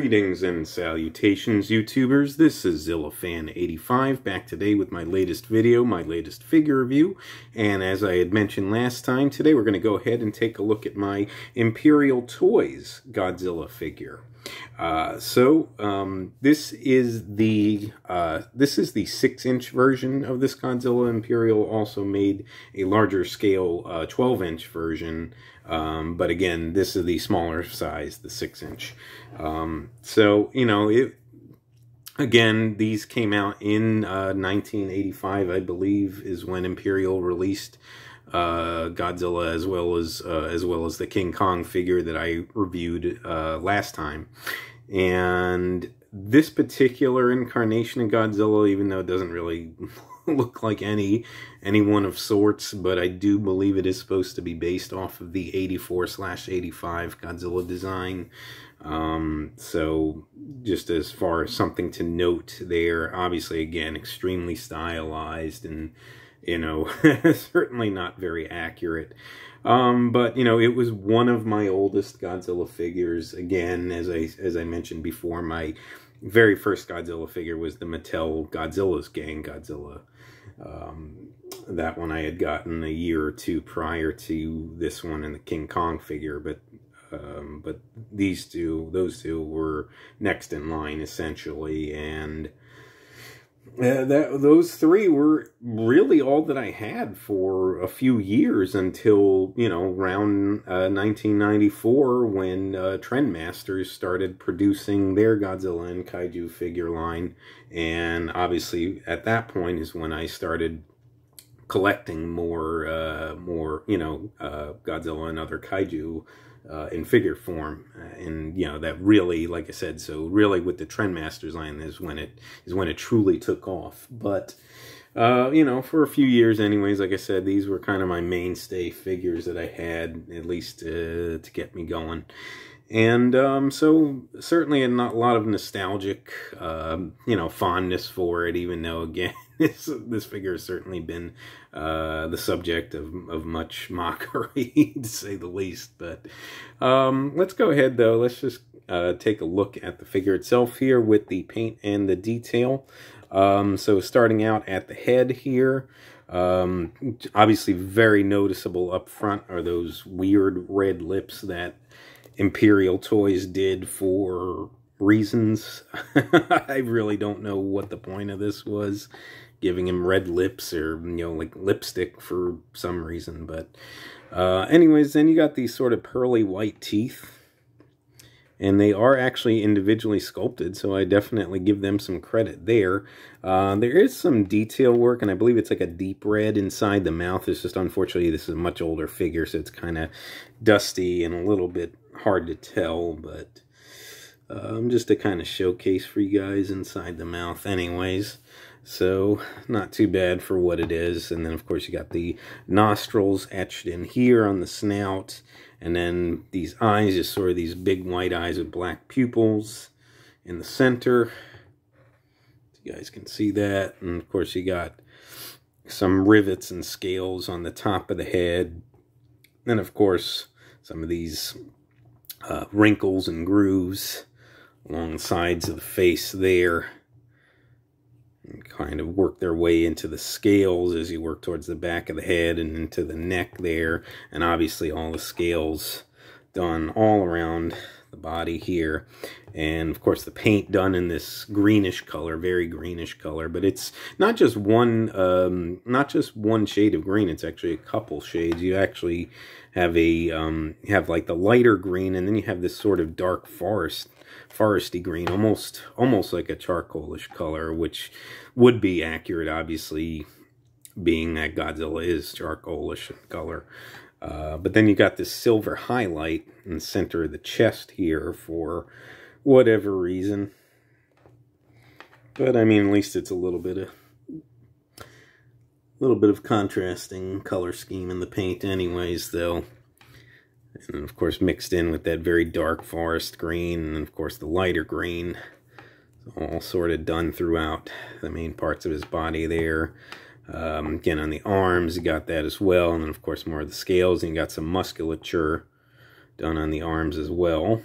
Greetings and salutations, YouTubers. This is GodzillaFan85, back today with my latest video, my latest figure review. And as I had mentioned last time, today we're going to go ahead and take a look at my Imperial Toys Godzilla figure. This is the 6-inch version of this Godzilla. Imperial also made a larger scale 12-inch version, but again, this is the smaller size, the 6-inch. So, you know, again, these came out in 1985, I believe, is when Imperial released Godzilla, as well as the King Kong figure that I reviewed last time. And this particular incarnation of Godzilla, even though it doesn't really look like anyone of sorts, but I do believe it is supposed to be based off of the 84/85 Godzilla design. So just as far as something to note there, obviously again extremely stylized and, you know, certainly not very accurate. But, you know, it was one of my oldest Godzilla figures. Again, as I mentioned before, my very first Godzilla figure was the Mattel Godzilla's Gang Godzilla. That one I had gotten a year or two prior to this one and the King Kong figure, but those two were next in line, essentially, and those three were really all that I had for a few years until, you know, around 1994 when Trendmasters started producing their Godzilla and kaiju figure line. And obviously at that point is when I started collecting more, you know, Godzilla and other kaiju in figure form. And, you know, that really, like I said, so really with the Trendmasters line is when it truly took off. But, you know, for a few years anyways, like I said, these were kind of my mainstay figures that I had, at least to get me going. And so certainly a lot of nostalgic, you know, fondness for it, even though, again, this figure has certainly been the subject of much mockery, to say the least. But let's go ahead, though. Let's just take a look at the figure itself here with the paint and the detail. So starting out at the head here, obviously very noticeable up front are those weird red lips that Imperial Toys did for reasons. I really don't know what the point of this was, giving him red lips or, you know, like lipstick for some reason. But anyways, then you got these sort of pearly white teeth. And they are actually individually sculpted, so I definitely give them some credit there. There is some detail work, and I believe it's like a deep red inside the mouth. It's just, unfortunately, this is a much older figure, so it's kind of dusty and a little bit hard to tell. But just to kind of showcase for you guys inside the mouth anyways. So not too bad for what it is. And then, of course, you got the nostrils etched in here on the snout. And then these eyes, just sort of these big white eyes with black pupils in the center. You guys can see that. And, of course, you got some rivets and scales on the top of the head. And, of course, some of these wrinkles and grooves along the sides of the face there. And kind of work their way into the scales as you work towards the back of the head and into the neck there. And obviously all the scales done all around the body here. And of course the paint done in this greenish color, very greenish color. But it's not just one shade of green, it's actually a couple shades. You actually have a like the lighter green, and then you have this sort of dark foresty green, almost like a charcoalish color, which would be accurate, obviously, being that Godzilla is charcoalish in color. But then you got this silver highlight in the center of the chest here for whatever reason. But I mean, at least it's a little bit of contrasting color scheme in the paint anyways, though. And of course mixed in with that very dark forest green, and of course the lighter green, all sort of done throughout the main parts of his body there. Again, on the arms, you got that as well. And then, of course, more of the scales. And you got some musculature done on the arms as well.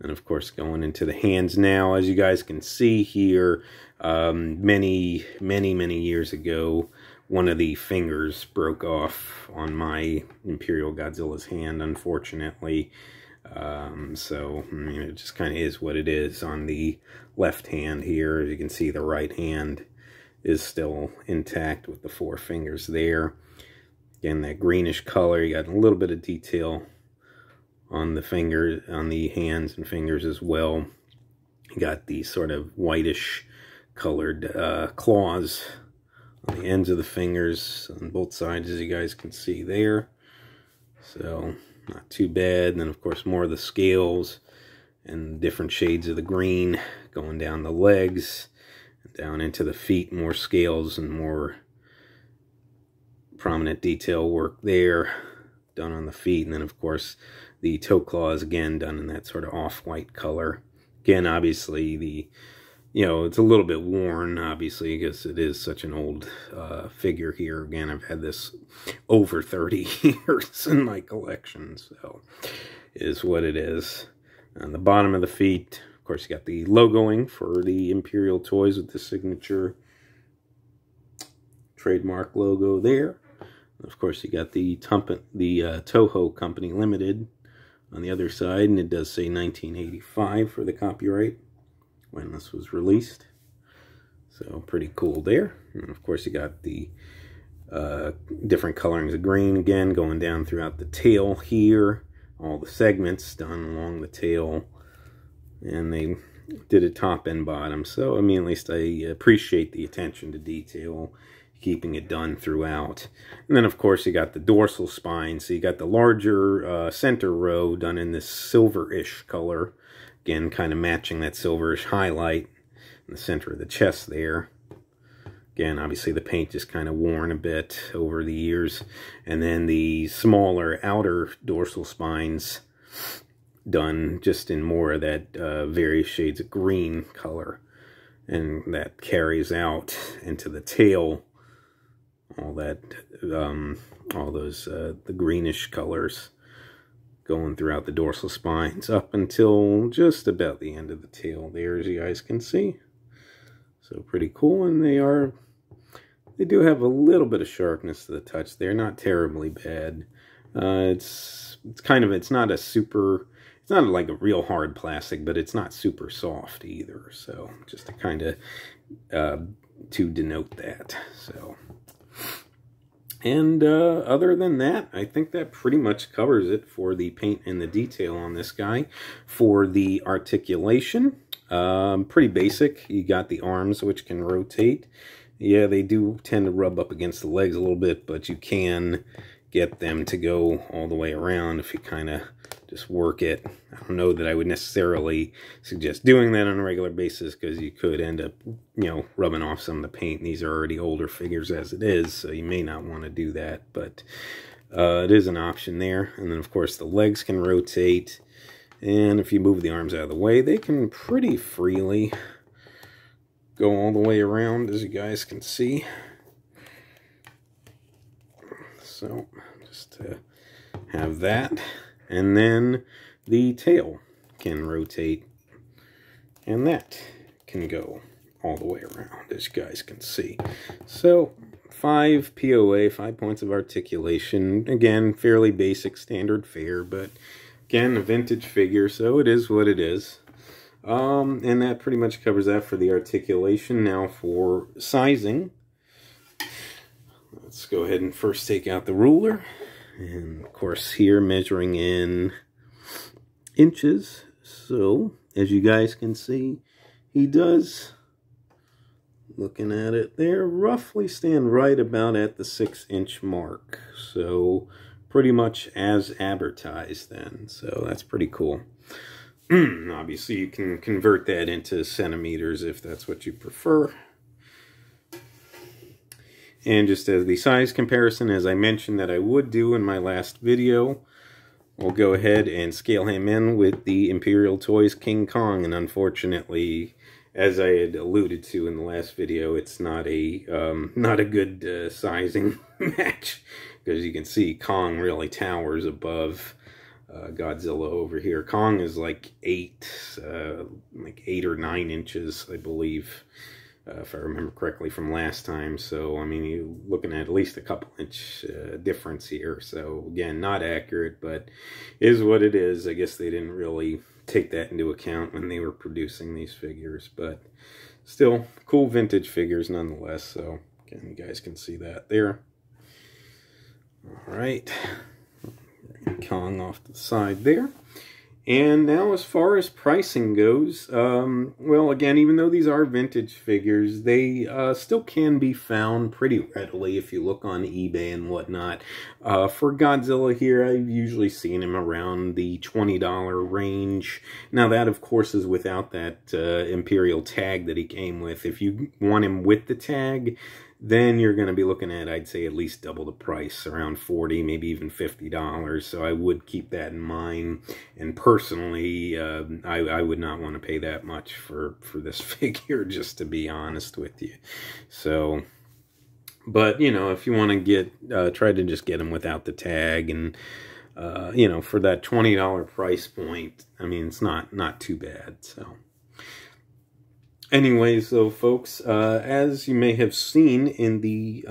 And of course, going into the hands now, as you guys can see here, many years ago, one of the fingers broke off on my Imperial Godzilla's hand, unfortunately. So, I mean, it just kind of is what it is on the left hand here. As you can see, the right hand is still intact with the four fingers there. Again, that greenish color, you got a little bit of detail on the fingers, on the hands and fingers as well. You got the sort of whitish colored claws on the ends of the fingers on both sides, as you guys can see there. So, not too bad. And then, of course, more of the scales and different shades of the green going down the legs, down into the feet, more scales and more prominent detail work there done on the feet. And then, of course, the toe claws, again, done in that sort of off-white color. Again, obviously, the, you know, it's a little bit worn, obviously, because it is such an old figure here. Again, I've had this over 30 years in my collection, so it is what it is. On the bottom of the feet, of course, you got the logoing for the Imperial Toys with the signature trademark logo there. And of course, you got the Toho Company Limited on the other side, and it does say 1985 for the copyright when this was released. So pretty cool there. And of course, you got the different colorings of green, again, going down throughout the tail here. All the segments done along the tail, and they did a top and bottom. So, I mean, at least I appreciate the attention to detail, keeping it done throughout. And then, of course, you got the dorsal spine. So you got the larger center row done in this silverish color. Again, kind of matching that silverish highlight in the center of the chest there. Again, obviously the paint is kind of worn a bit over the years. And then the smaller outer dorsal spines done just in more of that various shades of green color. And that carries out into the tail, all that, all those, the greenish colors going throughout the dorsal spines up until just about the end of the tail there, as you guys can see. So pretty cool, and they do have a little bit of sharpness to the touch. They're not terribly bad. It's not a super, it's not like a real hard plastic, but it's not super soft either. So just to kind of, to denote that, so. And other than that, I think that pretty much covers it for the paint and the detail on this guy. For the articulation, pretty basic. You got the arms, which can rotate. Yeah, they do tend to rub up against the legs a little bit, but you can get them to go all the way around if you kind of just work it. I don't know that I would necessarily suggest doing that on a regular basis, because you could end up, you know, rubbing off some of the paint. These are already older figures as it is, so you may not want to do that, but it is an option there. And then, of course, the legs can rotate, and if you move the arms out of the way, they can pretty freely go all the way around, as you guys can see. So, just to have that. And then the tail can rotate, and that can go all the way around, as you guys can see. So 5 POA, 5 points of articulation. Again, fairly basic standard fare, but again, a vintage figure, so it is what it is. And that pretty much covers that for the articulation. Now for sizing, let's go ahead and first take out the ruler. And, of course, here measuring in inches. So, as you guys can see, he does, looking at it there, roughly stand right about at the 6-inch mark. So, pretty much as advertised then. So, that's pretty cool. Obviously, you can convert that into centimeters if that's what you prefer. And just as the size comparison, as I mentioned that I would do in my last video, we'll go ahead and scale him in with the Imperial Toys King Kong. And unfortunately, as I had alluded to in the last video, it's not a good sizing match, because you can see Kong really towers above Godzilla over here. Kong is like 8 or 9 inches, I believe, if I remember correctly from last time. So, I mean, you're looking at least a couple inch difference here. So, again, not accurate, but is what it is. I guess they didn't really take that into account when they were producing these figures, but still, cool vintage figures nonetheless. So, again, you guys can see that there. All right. Kong off to the side there. And now as far as pricing goes, well, again, even though these are vintage figures, they still can be found pretty readily if you look on eBay and whatnot. For Godzilla here, I've usually seen him around the $20 range. Now that, of course, is without that Imperial tag that he came with. If you want him with the tag, then you're going to be looking at, I'd say, at least double the price, around $40, maybe even $50. So I would keep that in mind. And personally, I would not want to pay that much for this figure, just to be honest with you. So, but, you know, if you want to get, try to just get them without the tag and, you know, for that $20 price point, I mean, it's not too bad, so. Anyways, though, folks, as you may have seen in the,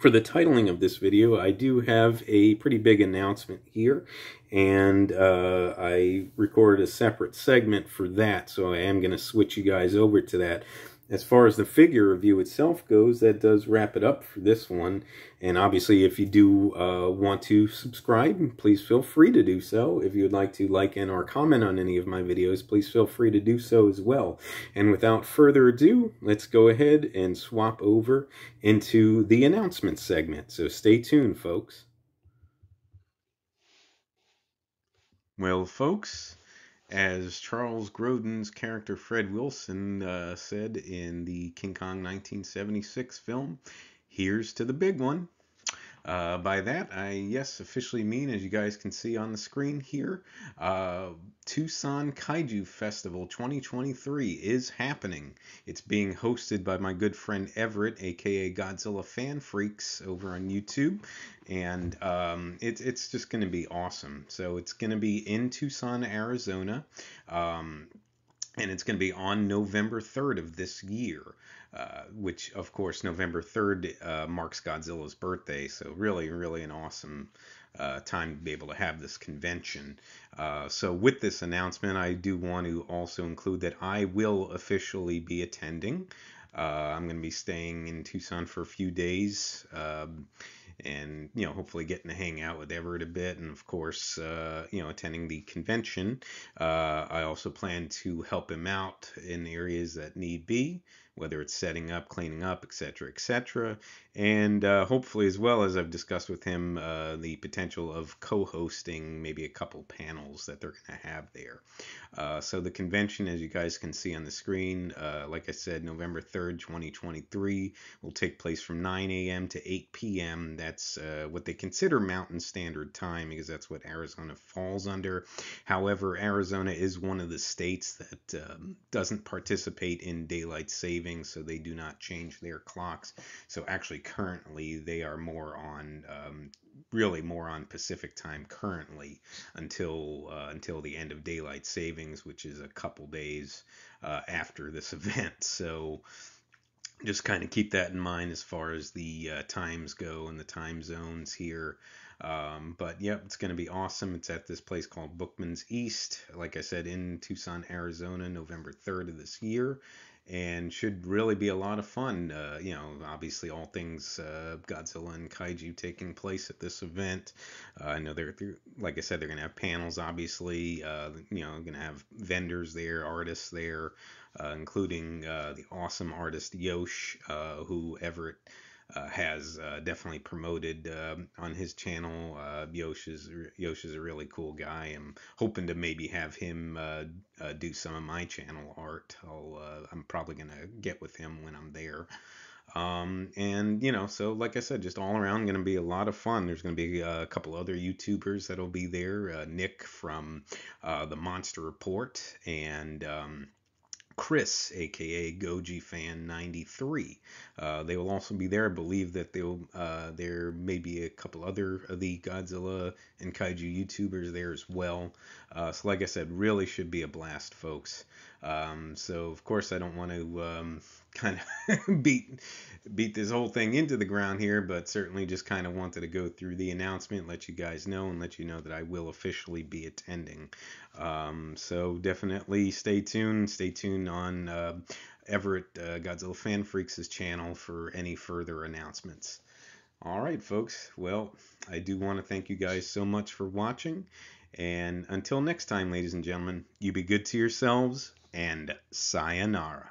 for the titling of this video, I do have a pretty big announcement here, and I recorded a separate segment for that, so I am going to switch you guys over to that. As far as the figure review itself goes, that does wrap it up for this one. And obviously, if you do want to subscribe, please feel free to do so. If you would like to like and or comment on any of my videos, please feel free to do so as well. And without further ado, let's go ahead and swap over into the announcement segment. So stay tuned, folks. Well, folks, as Charles Grodin's character Fred Wilson said in the King Kong 1976 film, here's to the big one. By that, I, yes, officially mean, as you guys can see on the screen here, Tucson Kaiju Festival 2023 is happening. It's being hosted by my good friend Everett, aka Godzilla Fan Freaks, over on YouTube, and it's just going to be awesome. So it's going to be in Tucson, Arizona, and it's going to be on November 3rd of this year. Which, of course, November 3rd marks Godzilla's birthday, so really, really an awesome time to be able to have this convention. So with this announcement, I do want to also include that I will officially be attending. I'm going to be staying in Tucson for a few days, and, you know, hopefully getting to hang out with Everett a bit, and of course, you know, attending the convention. I also plan to help him out in areas that need be, whether it's setting up, cleaning up, etc., etc. And hopefully, as well, as I've discussed with him, the potential of co-hosting maybe a couple panels that they're going to have there. So the convention, as you guys can see on the screen, like I said, November 3rd, 2023, will take place from 9 a.m. to 8 p.m. That's what they consider Mountain Standard Time, because that's what Arizona falls under. However, Arizona is one of the states that doesn't participate in daylight saving, so they do not change their clocks. So actually, currently, they are more on, really more on Pacific time currently, until the end of daylight savings, which is a couple days after this event. So just kind of keep that in mind as far as the times go and the time zones here. But yep, it's going to be awesome. It's at this place called Bookman's East, like I said, in Tucson, Arizona, November 3rd of this year. And should really be a lot of fun. You know, obviously all things Godzilla and Kaiju taking place at this event. I know they're, like I said, they're going to have panels, obviously. You know, going to have vendors there, artists there, including the awesome artist Yosh, who Everett has definitely promoted on his channel. Yosh is a really cool guy. I'm hoping to maybe have him do some of my channel art. I'm probably gonna get with him when I'm there. And, you know, so like I said, just all around going to be a lot of fun. There's going to be a couple other YouTubers that'll be there. Nick from The Monster Report, and Chris, aka Goji Fan 93. They will also be there. I believe that there may be a couple other of the Godzilla and Kaiju YouTubers there as well. So like I said, really should be a blast, folks. So of course I don't want to kind of beat this whole thing into the ground here, but certainly just kind of wanted to go through the announcement, let you guys know, and let you know that I will officially be attending. So definitely stay tuned. Stay tuned on Everett Godzilla Fan Freaks' channel for any further announcements. All right, folks. Well, I do want to thank you guys so much for watching. And until next time, ladies and gentlemen, you be good to yourselves, and sayonara.